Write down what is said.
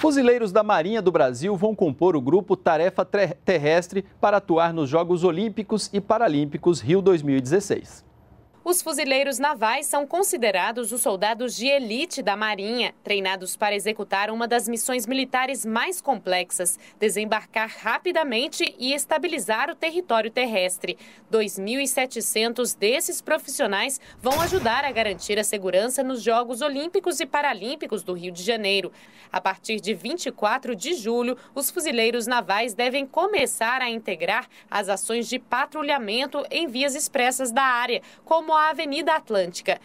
Fuzileiros da Marinha do Brasil vão compor o grupo Tarefa Terrestre para atuar nos Jogos Olímpicos e Paralímpicos Rio 2016. Os fuzileiros navais são considerados os soldados de elite da Marinha, treinados para executar uma das missões militares mais complexas, desembarcar rapidamente e estabilizar o território terrestre. 2.700 desses profissionais vão ajudar a garantir a segurança nos Jogos Olímpicos e Paralímpicos do Rio de Janeiro. A partir de 24 de julho, os fuzileiros navais devem começar a integrar as ações de patrulhamento em vias expressas da área, como a Avenida Atlântica.